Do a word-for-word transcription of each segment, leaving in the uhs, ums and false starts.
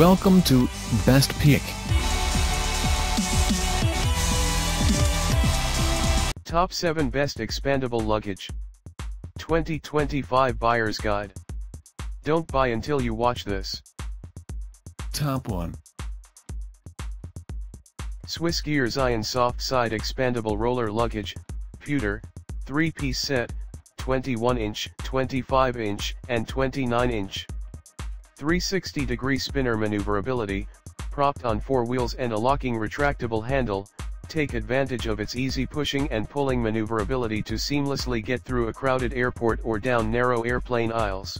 Welcome to Best Pick. Top seven Best Expandable Luggage twenty twenty-five Buyer's Guide. Don't buy until you watch this. Top one. SwissGear Sion Soft Side Expandable Roller Luggage, Pewter, three-piece set, twenty-one inch, twenty-five inch, and twenty-nine inch. three hundred sixty degree spinner maneuverability, propped on four wheels and a locking retractable handle. Take advantage of its easy pushing and pulling maneuverability to seamlessly get through a crowded airport or down narrow airplane aisles.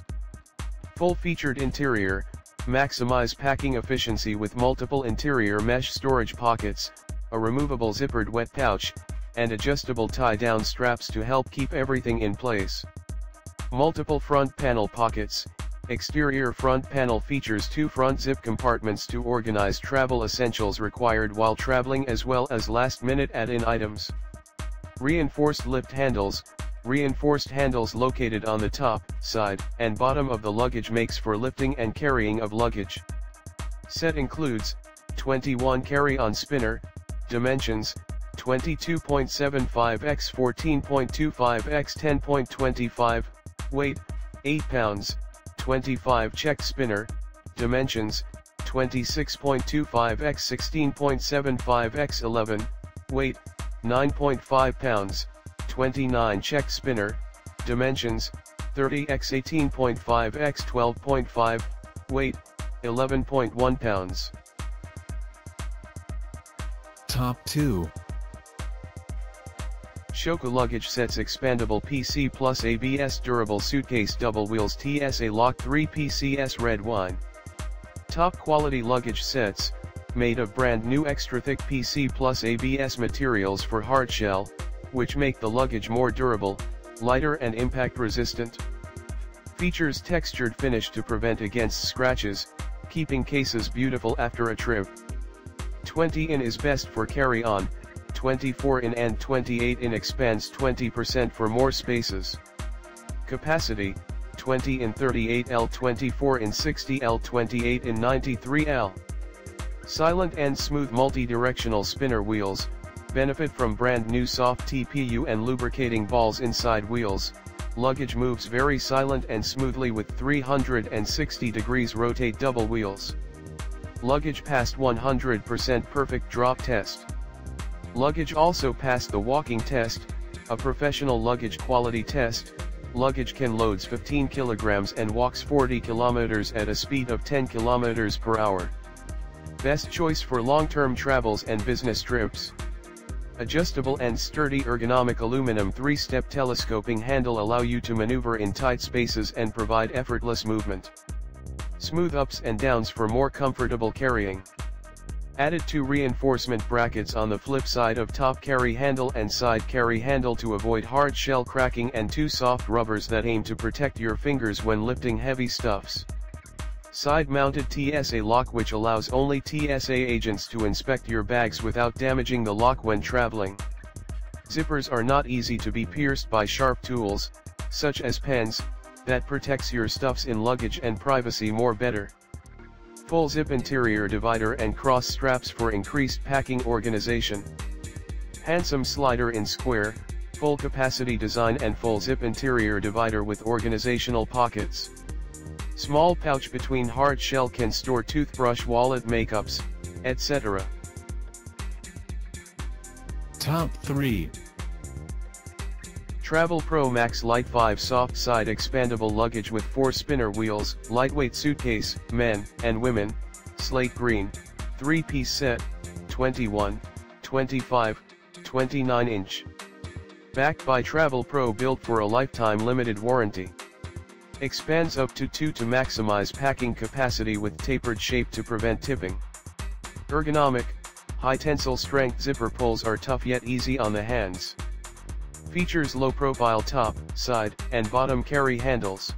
Full-featured interior, maximize packing efficiency with multiple interior mesh storage pockets, a removable zippered wet pouch, and adjustable tie-down straps to help keep everything in place. Multiple front panel pockets. Exterior front panel features two front zip compartments to organize travel essentials required while traveling as well as last-minute add-in items. Reinforced lift handles. Reinforced handles located on the top, side, and bottom of the luggage makes for lifting and carrying of luggage. Set includes twenty-one carry-on spinner. Dimensions twenty-two point seven five by fourteen point two five by ten point two five. Weight eight pounds. twenty-five check spinner. Dimensions twenty-six point two five by sixteen point seven five by eleven. Weight nine point five pounds. twenty-nine check spinner. Dimensions thirty by eighteen point five by twelve point five. Weight eleven point one pounds. Top two. SHOWKOO Luggage Sets Expandable P C Plus A B S Durable Suitcase Double Wheels T S A Lock three P C S Red Wine. Top quality luggage sets, made of brand new extra thick P C Plus A B S materials for hard shell, which make the luggage more durable, lighter and impact resistant. Features textured finish to prevent against scratches, keeping cases beautiful after a trip. twenty in is best for carry-on. twenty-four in and twenty-eight in expands twenty percent for more spaces. Capacity, twenty in thirty-eight liters, twenty-four in sixty liters, twenty-eight in ninety-three liters. Silent and smooth multi-directional spinner wheels, benefit from brand new soft T P U and lubricating balls inside wheels. Luggage moves very silent and smoothly with three hundred sixty degrees rotate double wheels. Luggage passed one hundred percent perfect drop test. Luggage also passed the walking test, a professional luggage quality test. Luggage can loads fifteen kilograms and walks forty kilometers at a speed of ten kilometers per hour. Best choice for long-term travels and business trips. Adjustable and sturdy ergonomic aluminum three-step telescoping handle allow you to maneuver in tight spaces and provide effortless movement. Smooth ups and downs for more comfortable carrying. Added two reinforcement brackets on the flip side of top carry handle and side carry handle to avoid hard shell cracking, and two soft rubbers that aim to protect your fingers when lifting heavy stuffs. Side-mounted T S A lock, which allows only T S A agents to inspect your bags without damaging the lock when traveling. Zippers are not easy to be pierced by sharp tools, such as pens, that protects your stuffs in luggage and privacy more better. Full zip interior divider and cross straps for increased packing organization. Handsome slider in square, full capacity design and full zip interior divider with organizational pockets. Small pouch between hard shell can store toothbrush, wallet, makeups, et cetera. Top three. Travel Pro Maxlite five Soft Side Expandable Luggage with four Spinner Wheels, Lightweight Suitcase, Men and Women, Slate Green, three-piece set, twenty-one, twenty-five, twenty-nine inch. Backed by Travel Pro, built for a lifetime limited warranty. Expands up to two to maximize packing capacity with tapered shape to prevent tipping. Ergonomic, high tensile strength zipper pulls are tough yet easy on the hands. Features low-profile top, side, and bottom carry handles.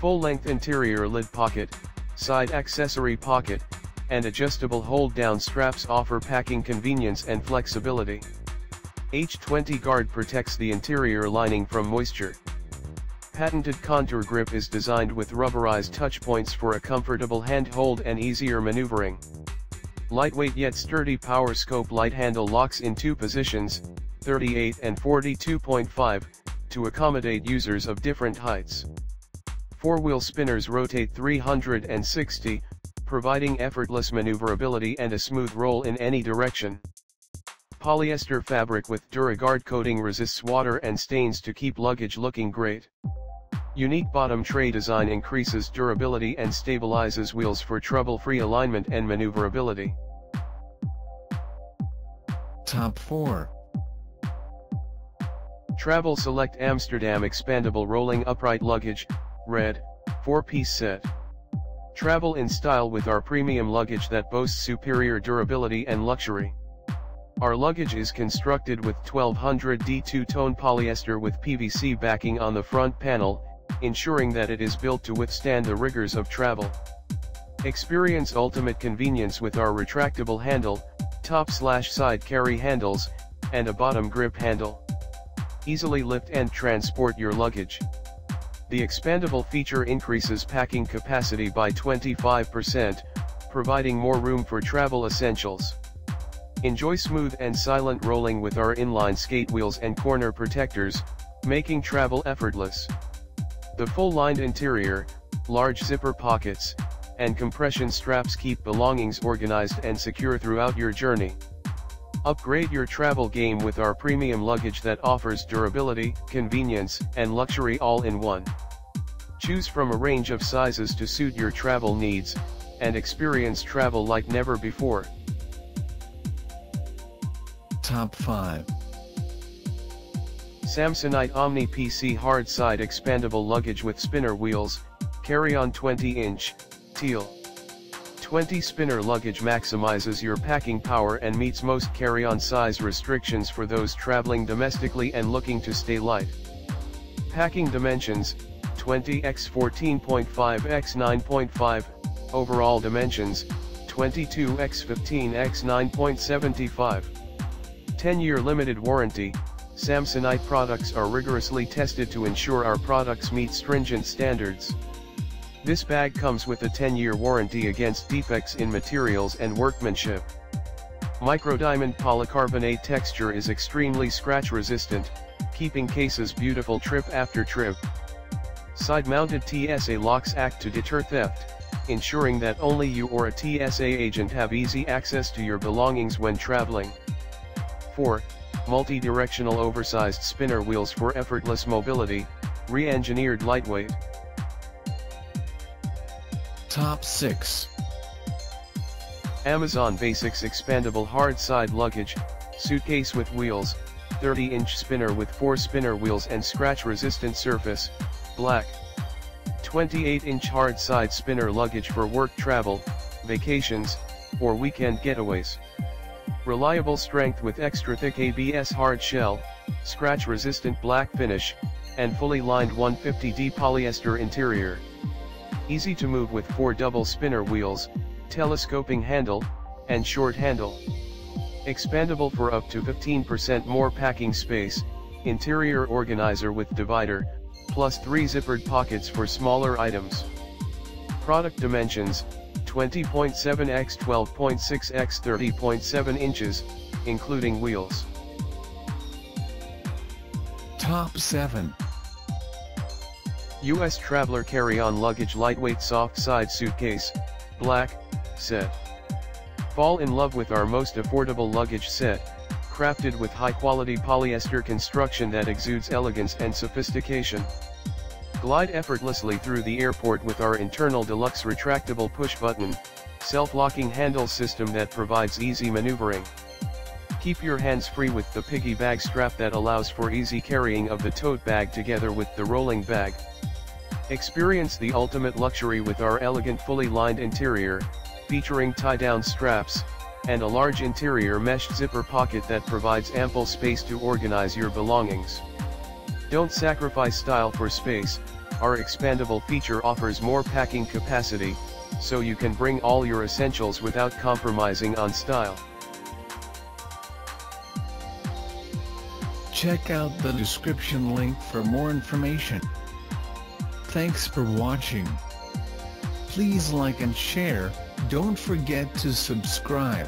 Full-length interior lid pocket, side accessory pocket, and adjustable hold-down straps offer packing convenience and flexibility. H twenty guard protects the interior lining from moisture. patented contour grip is designed with rubberized touchpoints for a comfortable handhold and easier maneuvering. Lightweight yet sturdy Power Scope light handle locks in two positions, thirty-eight and forty-two point five, to accommodate users of different heights. Four-wheel spinners rotate three hundred sixty, providing effortless maneuverability and a smooth roll in any direction. Polyester fabric with DuraGuard coating resists water and stains to keep luggage looking great. Unique bottom tray design increases durability and stabilizes wheels for trouble-free alignment and maneuverability. Top four. Travel Select Amsterdam Expandable Rolling Upright Luggage, Red, four-piece set. Travel in style with our premium luggage that boasts superior durability and luxury. Our luggage is constructed with twelve hundred D two-tone polyester with P V C backing on the front panel, ensuring that it is built to withstand the rigors of travel. Experience ultimate convenience with our retractable handle, top/side carry handles, and a bottom grip handle. Easily lift and transport your luggage. The expandable feature increases packing capacity by twenty-five percent, providing more room for travel essentials. Enjoy smooth and silent rolling with our inline skate wheels and corner protectors, making travel effortless. The full-lined interior, large zipper pockets, and compression straps keep belongings organized and secure throughout your journey. Upgrade your travel game with our premium luggage that offers durability, convenience, and luxury all in one. Choose from a range of sizes to suit your travel needs, and experience travel like never before. Top five. Samsonite Omni P C Hard Side Expandable Luggage with Spinner Wheels, Carry-on twenty inch, Teal. twenty spinner luggage maximizes your packing power and meets most carry-on size restrictions for those traveling domestically and looking to stay light. Packing dimensions, twenty by fourteen point five by nine point five, overall dimensions, twenty-two by fifteen by nine point seven five. ten-year limited warranty. Samsonite products are rigorously tested to ensure our products meet stringent standards. This bag comes with a ten-year warranty against defects in materials and workmanship. Microdiamond polycarbonate texture is extremely scratch-resistant, keeping cases beautiful trip after trip. Side-mounted T S A locks act to deter theft, ensuring that only you or a T S A agent have easy access to your belongings when traveling. four. Multi-directional oversized spinner wheels for effortless mobility, re-engineered lightweight. Top six. Amazon Basics Expandable Hard Side Luggage, Suitcase with Wheels, thirty inch spinner with four spinner wheels and scratch-resistant surface, black. twenty-eight inch hard side spinner luggage for work travel, vacations, or weekend getaways. Reliable strength with extra thick A B S hard shell, scratch-resistant black finish, and fully lined one fifty D polyester interior. Easy to move with four double spinner wheels, telescoping handle, and short handle. Expandable for up to fifteen percent more packing space, interior organizer with divider, plus three zippered pockets for smaller items. Product dimensions, twenty point seven by twelve point six by thirty point seven inches, including wheels. Top seven. U S Traveler Carry-On Luggage Lightweight Soft Side Suitcase, Black, Set. Fall in love with our most affordable luggage set, crafted with high-quality polyester construction that exudes elegance and sophistication. Glide effortlessly through the airport with our internal deluxe retractable push-button, self-locking handle system that provides easy maneuvering. Keep your hands free with the piggy bag strap that allows for easy carrying of the tote bag together with the rolling bag. Experience the ultimate luxury with our elegant fully lined interior, featuring tie-down straps, and a large interior mesh zipper pocket that provides ample space to organize your belongings. Don't sacrifice style for space. Our expandable feature offers more packing capacity, so you can bring all your essentials without compromising on style. Check out the description link for more information. Thanks for watching. Please like and share. Don't forget to subscribe.